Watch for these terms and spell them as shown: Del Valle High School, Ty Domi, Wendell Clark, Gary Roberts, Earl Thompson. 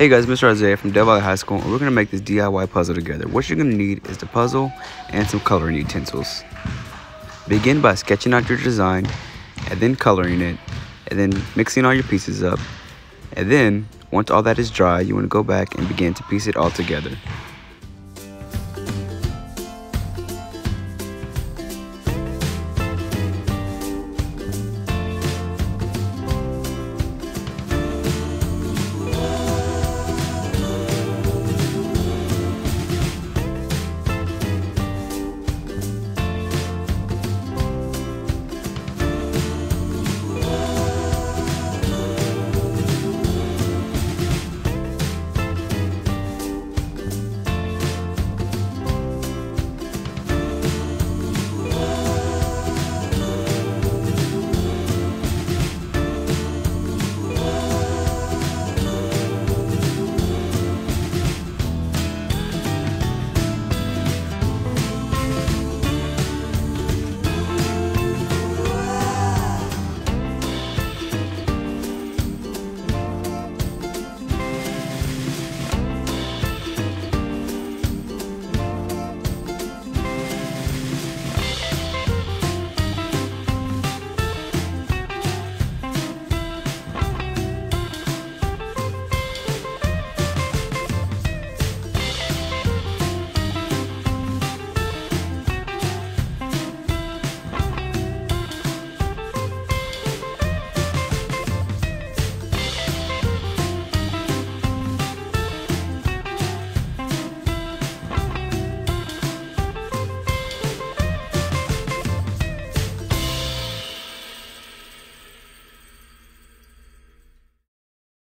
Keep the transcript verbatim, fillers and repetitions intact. Hey guys, Mister Isaiah from Del Valle High School, and we're going to make this D I Y puzzle together. What you're going to need is the puzzle and some coloring utensils. Begin by sketching out your design, and then coloring it, and then mixing all your pieces up. And then, once all that is dry, you want to go back and begin to piece it all together.